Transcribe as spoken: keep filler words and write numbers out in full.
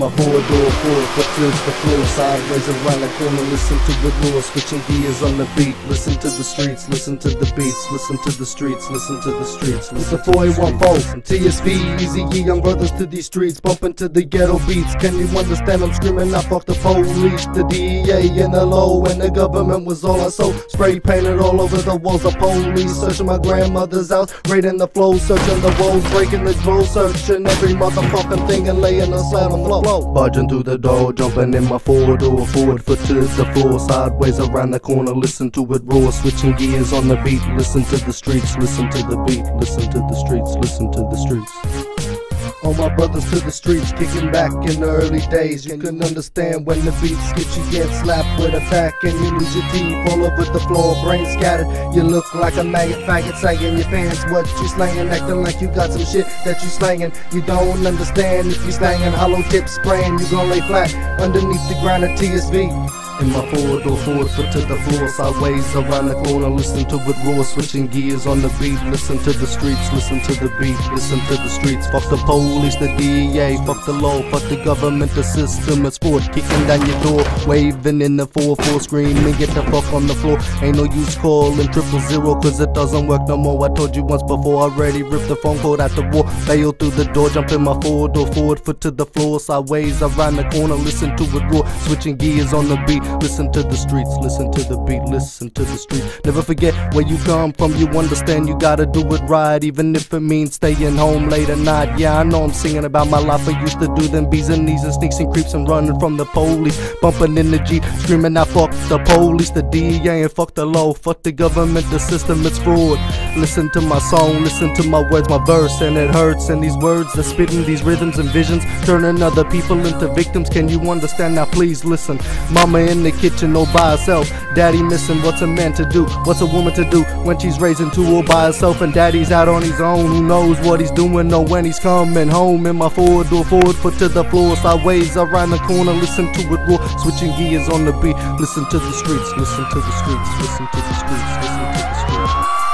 my whole door full, but fills the floor. Sideways around the corner, listen to the roar. Switching gears on the beat, listen to the streets, listen to the beats, listen to the streets, listen to the streets. It's the four eight one four, T S V, easy E, young brothers to these streets, bumping to the ghetto beats. Can you understand? I'm screaming out, fuck the police, the D E A and the law, and the government was all I saw. Spray painted all over the walls, the police searching my grandmother's house, raiding the flow, searching the walls, breaking the drill, searching every motherfucking thing and laying us out on the floor. Barging through the door, jumping in my Ford door, forward foot to the floor, sideways around the corner, listen to it roar, switching gears on the beat, listen to the streets, listen to the beat, listen to the streets, listen to the streets. All my brothers to the streets, kicking back in the early days. You can understand when the beats get you, get slapped with a back, and you lose your teeth all over the floor, brain scattered. You look like a maggot, faggot, sagging your pants. What you slanging, acting like you got some shit that you slanging. You don't understand if you slanging hollow tip spraying. You gon' lay flat underneath the ground of T S V. In my Ford door, forward foot to the floor, sideways around the corner, listen to it roar, switching gears on the beat, listen to the streets, listen to the beat, listen to the streets. Fuck the police, the D E A, fuck the law, fuck the government, the system, it's Ford, kicking down your door, waving in the four four, screaming, get the fuck on the floor. Ain't no use calling triple zero, cause it doesn't work no more. I told you once before, I already ripped the phone code out the wall, bailed through the door, jump in my Ford door, forward foot to the floor, sideways around the corner, listen to it roar, switching gears on the beat. Listen to the streets, listen to the beat, listen to the streets. Never forget where you come from, you understand you gotta do it right, even if it means staying home late at night. Yeah, I know I'm singing about my life, I used to do them bees and knees and sneaks and creeps and running from the police, bumping in the Jeep, screaming I fuck the police, the D E A and fuck the law, fuck the government, the system, it's fraud. Listen to my song, listen to my words, my verse, and it hurts, and these words are spitting these rhythms and visions, turning other people into victims. Can you understand now? Please listen. Mama in In the kitchen all by herself, daddy missing. What's a man to do, what's a woman to do when she's raising two all by herself, and daddy's out on his own? Who knows what he's doing or when he's coming home? In my Ford door, forward foot to the floor, sideways around the corner, listen to it roar, switching gears on the beat, listen to the streets, listen to the streets, listen to the streets, listen to the streets.